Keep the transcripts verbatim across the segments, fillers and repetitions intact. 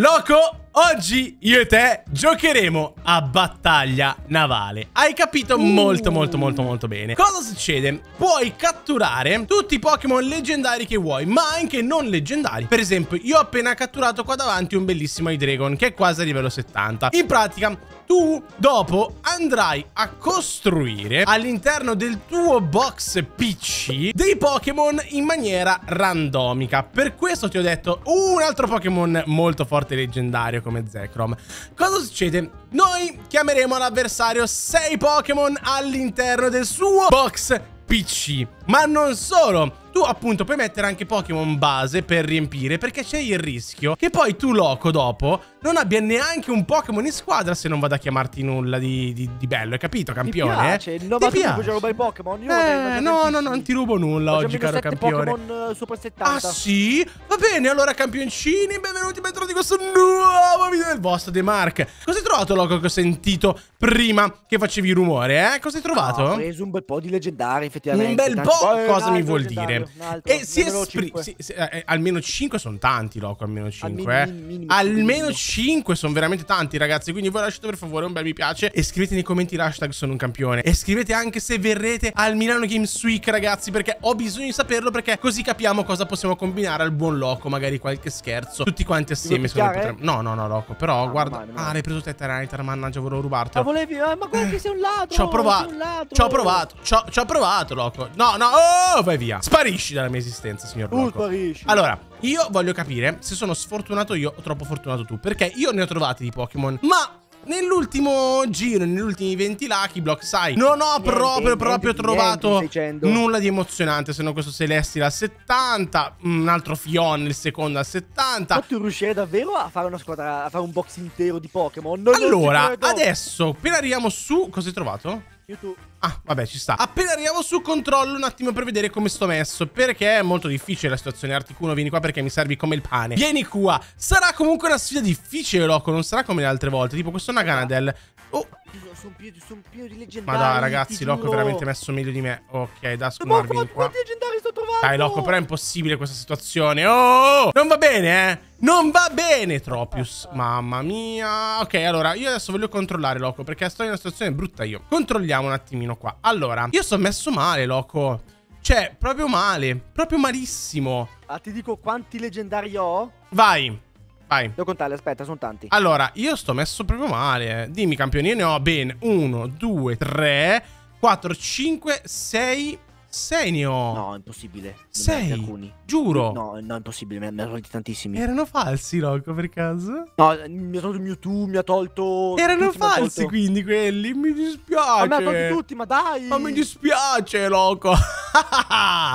Loco, oggi io e te giocheremo a battaglia navale. Hai capito molto molto molto molto bene. Cosa succede? Puoi catturare tutti i Pokémon leggendari che vuoi, ma anche non leggendari. Per esempio, io ho appena catturato qua davanti un bellissimo Hydreigon che è quasi a livello settanta. In pratica, tu dopo andrai a costruire all'interno del tuo box P C dei Pokémon in maniera randomica. Per questo ti ho detto un altro Pokémon molto forte leggendario come Zekrom. Cosa succede? Noi chiameremo l'avversario sei Pokémon all'interno del suo box P C. Ma non solo, tu appunto puoi mettere anche Pokémon base per riempire, perché c'è il rischio che poi tu, Loco, dopo non abbia neanche un Pokémon in squadra, se non vado a chiamarti nulla di, di, di bello. Hai capito, campione? Mi piace, eh? Ti piace? Rubo i Pokémon? Io eh, no, no, no, non ti rubo nulla oggi, caro campione. Pokémon uh, Super settanta. Ah sì? Va bene, allora campioncini, benvenuti dentro di questo nuovo video del vostro The Mark. Cosa hai trovato, Loco, che ho sentito prima che facevi rumore, eh? Cosa hai trovato? Ah, ho preso un bel po' di leggendari, effettivamente. Un bel po'. Oh, cosa altro, mi vuol dire? Altro, e si cinque. Si, si, eh, almeno cinque sono tanti, Loco. Almeno cinque. Al eh. minimo, minimo, almeno minimo. cinque sono veramente tanti, ragazzi. Quindi voi lasciate per favore un bel mi piace e scrivete nei commenti l'hashtag sono un campione. E scrivete anche se verrete al Milano Games Week, ragazzi, perché ho bisogno di saperlo, perché così capiamo cosa possiamo combinare al buon Loco. Magari qualche scherzo. Tutti quanti assieme. Potremmo... No, no, no, Loco. Però ah, guarda. Male, ah, l'hai preso te, Dragonite. Mannaggia, volevo rubarti. Ma volevi. Ma guarda che sei un ladro. Ci ho provato. Ci ho provato. Ci ho provato, Loco. No, no, oh, vai via. Sparisci dalla mia esistenza, signor Loco. Tu sparisci. Allora, io voglio capire se sono sfortunato io o troppo fortunato tu, perché io ne ho trovati di Pokémon, ma nell'ultimo giro, negli ultimi venti Lucky Block, sai, non ho niente, proprio, proprio niente, trovato niente, nulla di emozionante. Se no questo Celesteela a settanta, un altro Fion, il secondo a settanta. Ma tu riuscirai davvero a fare una squadra, a fare un box intero di Pokémon? Allora, adesso, appena arriviamo su, cosa hai trovato? YouTube. Ah, vabbè, ci sta. Appena arriviamo su, controllo un attimo per vedere come sto messo, perché è molto difficile la situazione. Articuno, vieni qua perché mi servi come il pane. Vieni qua. Sarà comunque una sfida difficile, Loco. Non sarà come le altre volte. Tipo questo Naganadel. Oh, sono pieno, sono pieno di leggendari. Ma dai, ragazzi, Loco è veramente messo meglio di me. Ok, da scuola. Ma quanti leggendari sto trovando? Dai, Loco, però è impossibile questa situazione. Oh, non va bene, eh. Non va bene, Tropius. Mamma mia. Ok, allora, io adesso voglio controllare, Loco, perché sto in una situazione brutta io. Controlliamo un attimino qua. Allora, io sono messo male, Loco. Cioè, proprio male. Proprio malissimo. Ah, ti dico quanti leggendari ho? Vai. Vai. Devo contarli, aspetta, sono tanti. Allora, io sto messo proprio male. Dimmi, campioni, io ne ho ben uno, due, tre, quattro, cinque, sei... sei ne ho. No, impossibile. sei alcuni. Giuro. No, no, impossibile. Me ne hanno tolti tantissimi. Erano falsi, Loco, per caso? No, mi ha tolto il Mewtwo, mi ha tolto. Erano falsi, quindi quelli. Mi dispiace. Ma mi ha tolti tutti, ma dai. Ma mi dispiace, Loco.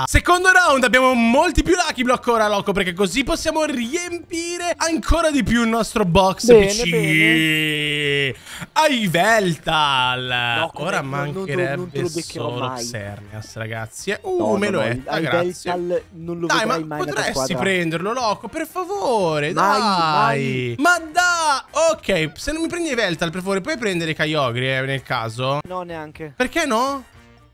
Secondo round abbiamo molti più Lucky Block ora, Loco, perché così possiamo riempire ancora di più il nostro box bene, P C. Bene. A Yveltal. Loco, ora non, mancherebbe non, non solo Xerneas, ragazzi. Uh, no, me no, lo è. No, ah, grazie. Al, non lo dai, ma mai potresti prenderlo, Loco, per favore. Mai, dai. Mai. Ma da. Ok, se non mi prendi Yveltal, per favore, puoi prendere Kyogre, eh, nel caso? No, neanche. Perché no?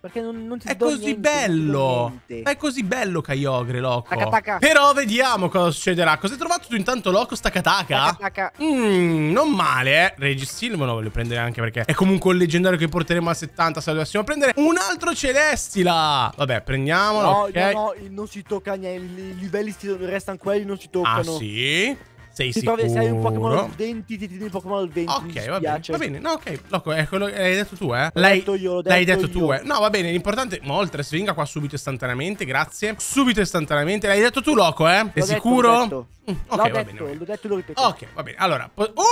Perché non, non ti è do così niente, bello. Ma è così bello Kyogre, Loco. Taca, taca. Però vediamo cosa succederà. Cosa hai trovato tu intanto, Loco? Stacataca? Mm, non male, eh. Registeel me lo voglio prendere anche perché è comunque un leggendario che porteremo a settanta. Se lo dovessimo prendere un altro Celesteela. Vabbè, prendiamolo. No, okay. No, no, non si tocca niente. I livelli restano quelli, non si toccano. Ah, sì? Sei sicuro? Se hai un Pokémon al venti, ti tieni il Pokémon al venti. Ok, va bene, va bene. No, ok, Loco, è quello che l'hai detto tu, eh. L'hai detto io, l'ho detto L'hai detto io. tu, eh. No, va bene, l'importante è oltre, svenga qua subito istantaneamente, grazie. Subito istantaneamente. L'hai detto tu, Loco, eh. Sei sicuro? L'ho detto, mm, okay, l'ho detto, l'ho detto, l'ho ripetuto. Ok, va bene, allora. Oh, oh,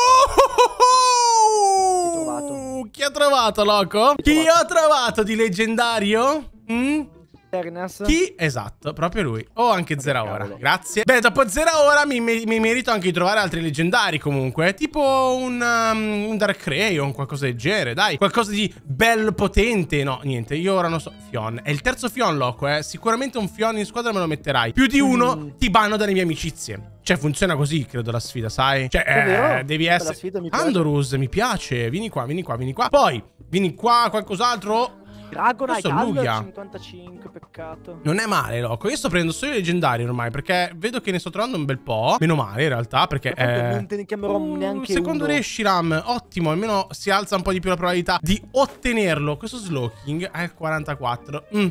oh, oh. Chi, trovato? Chi ha trovato, Loco? Chi, chi trovato? ha trovato di leggendario? Mm? Chi? Esatto, proprio lui. Oh, anche Zeraora, grazie. Beh, dopo Zeraora mi, mi, mi merito anche di trovare altri leggendari comunque. Tipo un, um, un Darkrai o un qualcosa del genere, dai. Qualcosa di bello potente. No, niente, io ora non so. Fion, è il terzo Fion, Loco, eh. Sicuramente un Fion in squadra me lo metterai. Più di uno mm. ti banno dalle mie amicizie. Cioè, funziona così, credo, la sfida, sai? Cioè, eh, devi essere... Sfida mi Andorus, mi piace. Vieni qua, vieni qua, vieni qua. Poi, vieni qua, qualcos'altro... Dragonite al cinquantacinque, peccato. Non è male, loco. Io sto prendendo solo i leggendari ormai, perché vedo che ne sto trovando un bel po'. Meno male in realtà, perché eh... non te ne chiamerò uh, neanche secondo uno. Reshiram, ottimo. Almeno si alza un po' di più la probabilità di ottenerlo. Questo Slowking è il quarantaquattro. mm.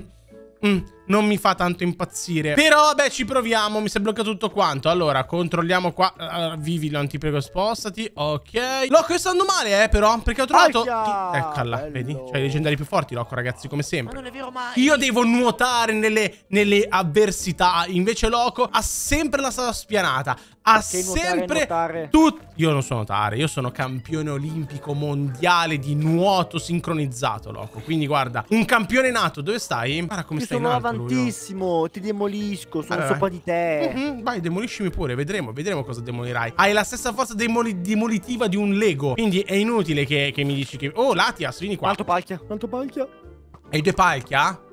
Mm. Non mi fa tanto impazzire. Però, beh, ci proviamo. Mi si è bloccato tutto quanto. Allora, controlliamo qua. Allora, vivi, non ti prego, spostati. Ok. Loco, io sto andando male, eh, però. Perché ho trovato... Eccola, vedi? Cioè, i leggendari più forti, Loco, ragazzi, come sempre. Ma non è vero mai. Io devo nuotare nelle, nelle avversità. Invece Loco ha sempre la strada spianata. Ha perché sempre tutto... Io non so nuotare. Io sono campione olimpico mondiale di nuoto sincronizzato, Loco. Quindi, guarda, un campione nato. Dove stai? Guarda come io stai in alto. Tantissimo, ti demolisco, sono allora, sopra di te. uh-huh, Vai, demoliscimi pure, vedremo, vedremo cosa demolirai. Hai la stessa forza demoli demolitiva di un Lego. Quindi è inutile che, che mi dici che... Oh, Latias, vieni qua. L'altro Palkia, l'altro Palkia. Hai due Palkia?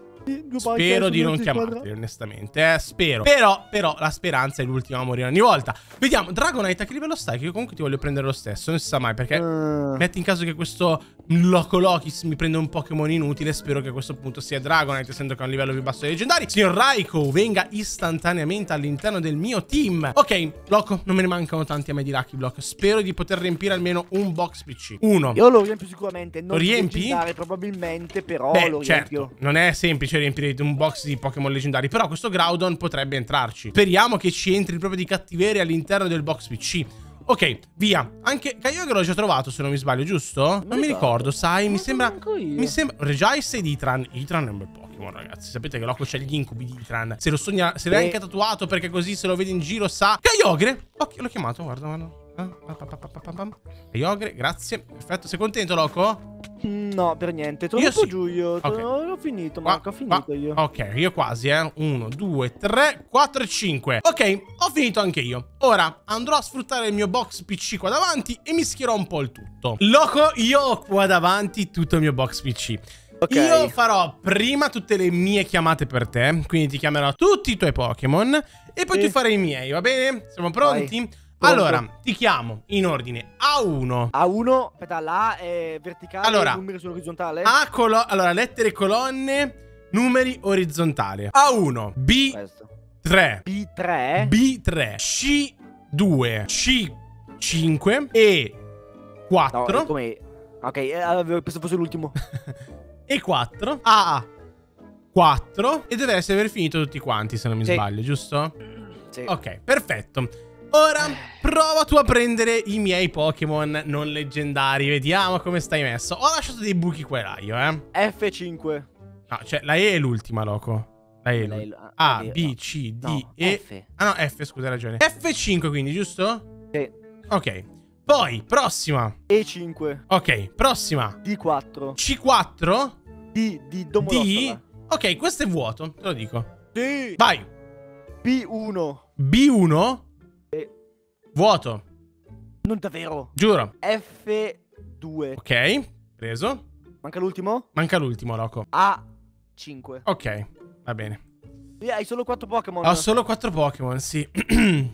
Spero di non chiamarti, onestamente, eh, spero. Però, però, la speranza è l'ultima a morire ogni volta. Vediamo, Dragonite, a che livello stai? Che io comunque ti voglio prendere lo stesso, non si sa mai. Perché uh. metti in caso che questo Loco Lokis mi prenda un Pokémon inutile. Spero che a questo punto sia Dragonite, essendo che ha un livello più basso dei leggendari. Signor Raikou, venga istantaneamente all'interno del mio team. Ok, Loco, non me ne mancano tanti a me di Lucky Block. Spero di poter riempire almeno un box P C. Uno. Io lo riempio sicuramente. Non lo riempi? Probabilmente, però beh, lo riempio. Certo, non è semplice riempire un box di Pokémon leggendari. Però questo Groudon potrebbe entrarci. Speriamo che ci entri proprio di cattiveria all'interno del box P C. Ok, via. Anche Kyogre l'ho già trovato, se non mi sbaglio, giusto? Non mi ricordo, sai, mi sembra... Mi sembra... Registeel ed Itran. Itran è un bel Pokémon, ragazzi. Sapete che Loco c'ha gli incubi di Itran. Se lo sogna... Se l'hai anche tatuato, perché così se lo vede in giro sa... Kyogre! Ok, l'ho chiamato, guarda, guarda. Kyogre, grazie. Perfetto, sei contento, Loco? No, per niente. Torno sì. giù io. Okay. Ho finito, Marco. Ho finito qua. Io. Ok, io quasi, eh. uno, due, tre, quattro e cinque. Ok, ho finito anche io. Ora andrò a sfruttare il mio box P C qua davanti e mischierò un po' il tutto. Loco, io ho qua davanti tutto il mio box P C. Okay. Io farò prima tutte le mie chiamate per te. Quindi ti chiamerò tutti i tuoi Pokémon. E poi sì. tu farai i miei, va bene? Siamo pronti? Vai. Pronto. Allora, ti chiamo in ordine A uno. A uno, aspetta, l'A è verticale, allora, i numeri sono orizzontali. A colo allora, lettere e colonne, numeri orizzontali. A uno, B tre, B tre, B tre, C due, C cinque, E quattro. No, come... Ok, avevo pensato fosse l'ultimo. E quattro, A quattro. E dovresti aver finito tutti quanti, se non mi sì. sbaglio, giusto? Sì. Ok, perfetto. Ora prova tu a prendere i miei Pokémon non leggendari. Vediamo come stai messo. Ho lasciato dei buchi qua e là io, eh. F cinque. No, cioè la E è l'ultima, Loco. La E è l'ultima. A, B, C, D, E. Ah no, F, scusa, hai ragione. F cinque quindi, giusto? Sì. Ok. Poi, prossima. E cinque. Ok, prossima. D quattro. C quattro. D, D, D. Ok, questo è vuoto, te lo dico. Sì. Vai. B uno. B uno. Vuoto. Non davvero. Giuro. F due. Ok, preso. Manca l'ultimo? Manca l'ultimo, Loco. A cinque. Ok, va bene. E hai solo quattro Pokémon. Ho solo quattro Pokémon, sì.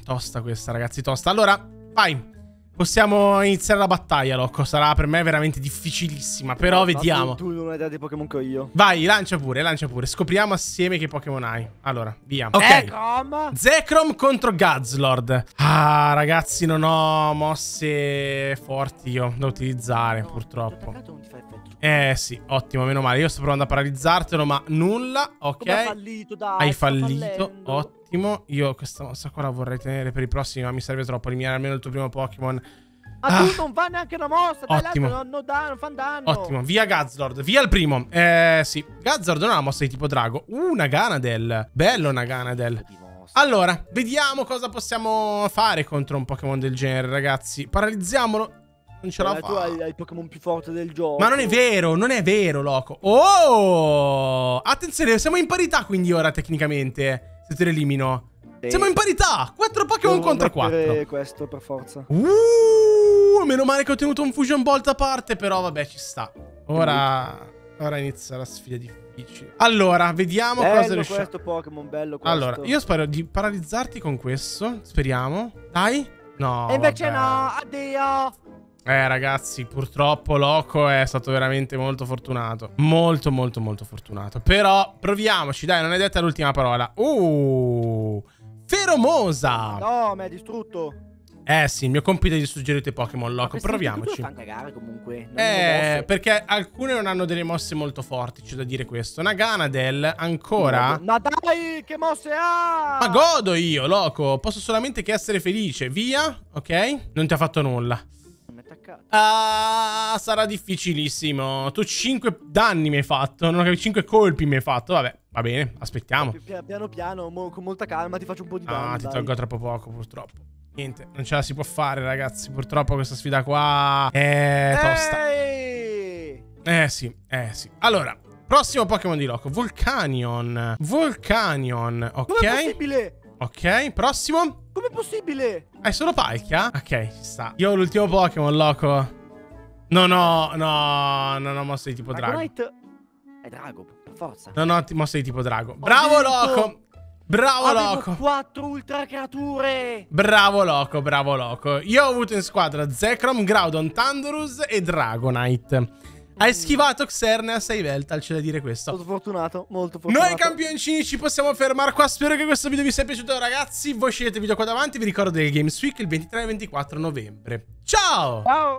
Tosta questa, ragazzi, tosta. Allora, vai. Possiamo iniziare la battaglia, Loco. Sarà per me veramente difficilissima. Però no, vediamo. No, tu non hai idea dei Pokémon che ho io. Vai, lancia pure, lancia pure. Scopriamo assieme che Pokémon hai. Allora, via. Ok. Zekrom. Zekrom contro Guzzlord. Ah, ragazzi, non ho mosse forti io da utilizzare, no, purtroppo. Non ti fa effetto. Eh, sì, ottimo, meno male. Io sto provando a paralizzartelo, ma nulla. Ok. Hai fallito, dai. Hai fallito. Ottimo. Io questa mossa qua la vorrei tenere per i prossimi, ma mi serve troppo eliminare almeno il tuo primo Pokémon. Ma ah, ah. tu non va neanche una mossa. Ottimo. Dai, non, danno, non fanno danno. Ottimo. Via Guzzlord. Via il primo. Eh sì, Guzzlord non ha una mossa di tipo drago. Uh, Naganadel. Bello Naganadel. Allora, vediamo cosa possiamo fare contro un Pokémon del genere, ragazzi. Paralizziamolo. Non ce la fa. Tu hai il Pokémon più forte del gioco. Ma non è vero, non è vero, Loco. Oh! Attenzione, siamo in parità quindi ora tecnicamente. Se te l'elimino sì. Siamo in parità. Quattro Pokémon contro quattro. Questo per forza. Uh, meno male che ho tenuto un Fusion Bolt a parte. Però vabbè, ci sta. Ora Ora inizia la sfida difficile. Allora, vediamo bello cosa riusciamo. Bello questo Pokémon, bello questo. Allora, io spero di paralizzarti con questo. Speriamo. Dai. No. E invece vabbè. no. Addio. Eh ragazzi, purtroppo Loco è stato veramente molto fortunato. Molto molto molto fortunato. Però proviamoci, dai, non è detta l'ultima parola. Uh, Feromosa. No, mi ha distrutto. Eh sì, il mio compito è distruggere i tuoi Pokémon, Loco. Proviamoci. Fanno cagare comunque. Eh, perché alcune non hanno delle mosse molto forti, c'è da dire questo. Naganadel ancora. Ma dai, che mosse ha? Ma godo io, Loco. Posso solamente che essere felice. Via, ok? Non ti ha fatto nulla. Ah, sarà difficilissimo. Tu cinque danni mi hai fatto. Non ho capito, cinque colpi mi hai fatto. Vabbè, va bene, aspettiamo. Piano piano, mo, con molta calma ti faccio un po' di danni. Ah, ti dai. Tolgo troppo poco, purtroppo. Niente, non ce la si può fare, ragazzi. Purtroppo questa sfida qua è tosta. Ehi! Eh sì, eh sì. Allora, prossimo Pokémon di Loco, Volcanion. Volcanion, ok. Com'è possibile? Ok, prossimo. Com'è possibile? Hai solo Palkia? Ok, ci sta. Io ho l'ultimo Pokémon, Loco. No, no, no. Non ho mosse di tipo Drago. Dragonite è Drago, per forza. Non ho mosse di tipo Drago. Bravo, Loco. Bravo, Avevo Loco. quattro ultra creature. Bravo, Loco, bravo, Loco. Io ho avuto in squadra Zekrom, Groudon, Thundurus e Dragonite. Hai schivato Xerneas e Yveltal, c'è da dire questo. Sono fortunato, molto fortunato. Noi campioncini ci possiamo fermare qua. Spero che questo video vi sia piaciuto, ragazzi. Voi scegliete il video qua davanti. Vi ricordo del Games Week il ventitré e ventiquattro novembre. Ciao! Ciao!